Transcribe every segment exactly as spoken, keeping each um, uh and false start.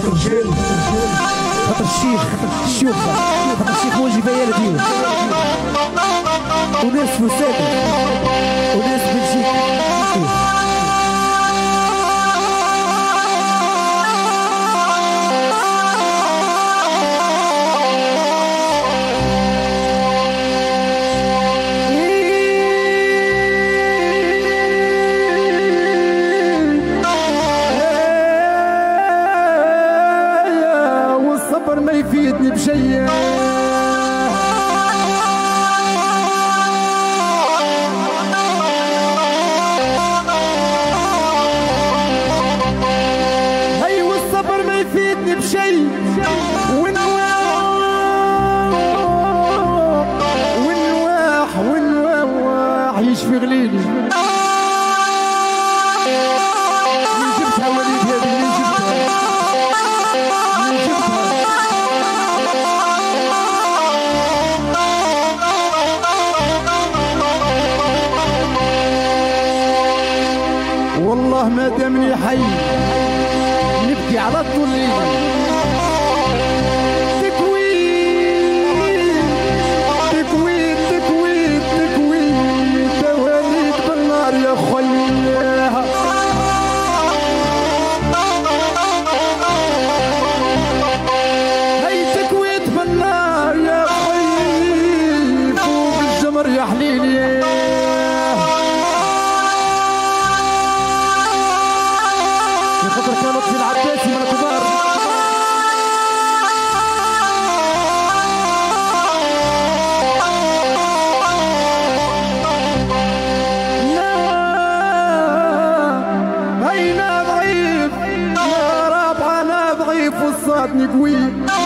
خاطر الجيل خاطر الشيخ الشيوخ خاطر الشيخ هو الجبايات ديالو وناس فساد وناس بلجيكا. يفيدني بشي هي والصبر ما يفيدني بشي ونواح ونواح ونواح يشفي غليلي من جبتها وليد هذي من جبتها من جبتها والله ما دامني حي نبكي على الطريق تكوين تكوين تكوين تكوين تواليك بالنار يا خويا هي تكوين بالنار يا خويا فوق الجمر يا حليلي كانت في العباسي من الكبار لا أنا ضعيف يا رب أنا ضعيف وصاتني قوي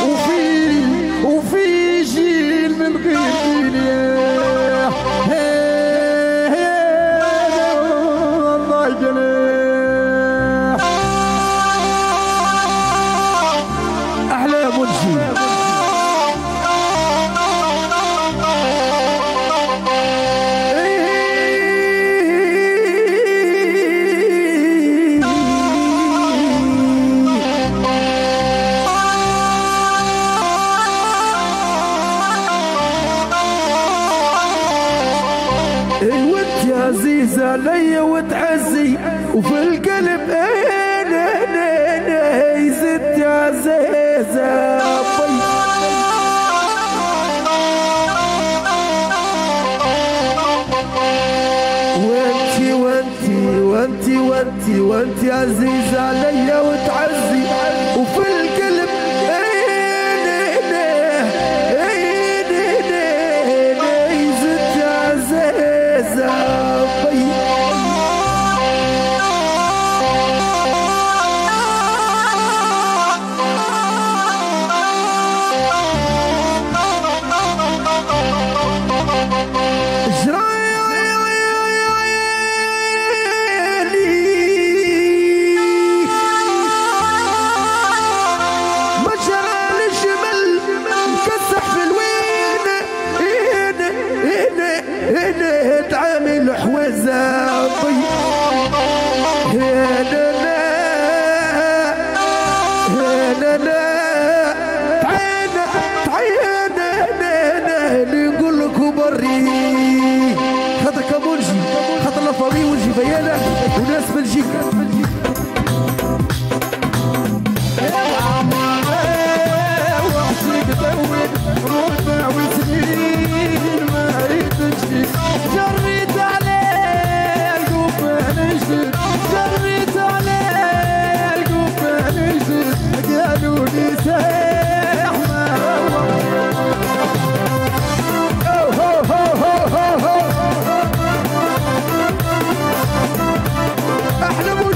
وفي وفي جيل من غير الله يجليك عزيزة ليا وتعزي وفي القلب انا انا انا زدت يا عزيزة بي وانتي وانتي وانتي وانتي وانتي عزيزة ليا وتعزي وفي القلب خاطر كابونجي خاطر لافاري والجبيانة وناس بلجيكا احنا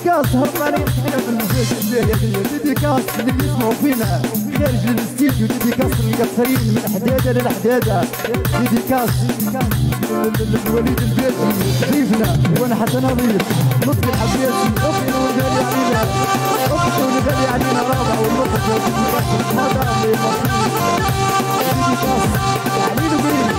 ديديكاس هرباني نحكينا في المسجد الجزائري، ديديكاس اللي بيسمعوا فينا خارج الاستديو، ديديكاس للقصريين من حداده للحداده، ديديكاس للوليد الباجي ضيفنا وانا حتى نظيف، لطفي الحباسي اختي ونغالي علينا، اختي ونغالي علينا الرابع والنصف والنصف ما دام اللي ديديكاس علينا بيه.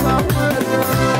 I'm